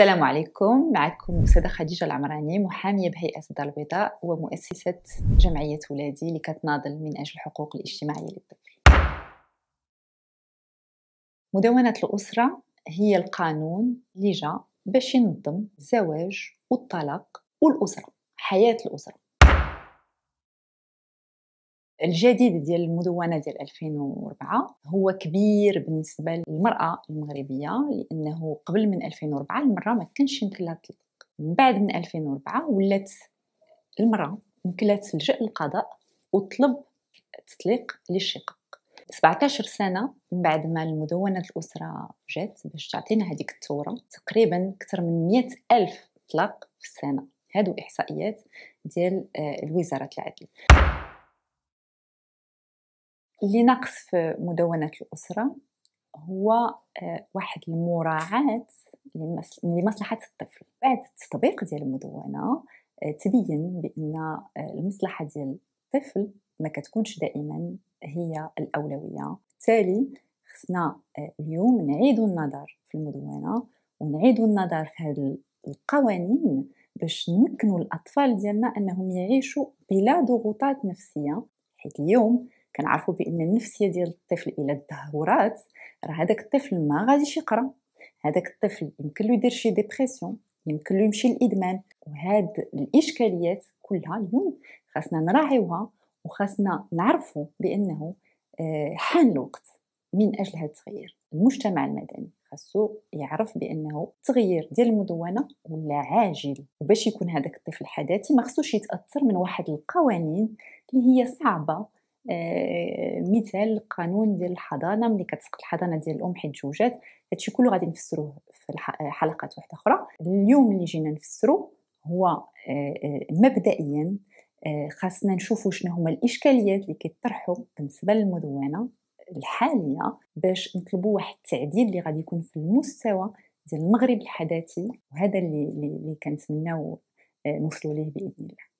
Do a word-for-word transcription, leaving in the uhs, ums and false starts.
السلام عليكم، معكم السيدة خديجة العمراني، محامية بهيئة الدار البيضاء ومؤسسة جمعية ولادي اللي كتناضل من أجل الحقوق الاجتماعية للطفل. مدونة الأسرة هي القانون اللي جا باش ينظم الزواج والطلاق والأسرة، حياة الأسرة. الجديد ديال المدونة ديال ألفين وأربعة هو كبير بالنسبة للمرأة المغربية، لأنه قبل من ألفين وأربعة المرأة ما كانش يمكن لها الطلاق. من بعد من ألفين وأربعة ولات المرأة يمكن لها تلجأ للقضاء وطلب تطليق للشقاق. سبعطاش سنة من بعد ما المدونة الأسرة جات باش تعطينا هذيك الثورة، تقريبا أكثر من مئة ألف طلاق في السنة. هادو إحصائيات ديال الوزارة العدل. اللي ناقص في مدونة الأسرة هو واحد المراعاة لمصلحة الطفل. بعد التطبيق ديال المدونة تبين بأن المصلحة ديال الطفل ما كتكونش دائما هي الأولوية، بالتالي خصنا اليوم نعيدوا النظر في المدونة ونعيدوا النظر في هذه القوانين باش نمكنوا الأطفال ديالنا أنهم يعيشوا بلا ضغوطات نفسية، حيث اليوم كنعرفوا بان النفسيه ديال الطفل الى تدهورات راه هذاك الطفل ما غاديش يقرا، هذاك الطفل يمكن له يدير شي ديبرسيون، يمكن له يمشي للادمان. وهاد الاشكاليات كلها اليوم خاصنا نراعيوها، وخاصنا نعرفوا بانه حان الوقت من اجل هذا التغيير. المجتمع المدني خاصو يعرف بانه التغيير ديال المدونه ولا عاجل، وباش يكون هذاك الطفل حداثي ما خصوش يتاثر من واحد القوانين اللي هي صعبه. آه، مثال القانون ديال الحضانه، ملي كتسقط الحضانه ديال الام حيت تزوجات. هادشي كله غادي نفسروه في حلقات واحده اخرى. اليوم اللي جينا نفسرو هو آه، آه، مبدئيا آه، خاصنا نشوفوا شنو هما الاشكاليات اللي كيطرحوا بالنسبه للمدونه الحاليه باش نطلبوا واحد التعديل اللي غادي يكون في المستوى ديال المغرب الحداثي، وهذا اللي اللي كنتمناو آه، نوصلوا ليه باذن الله.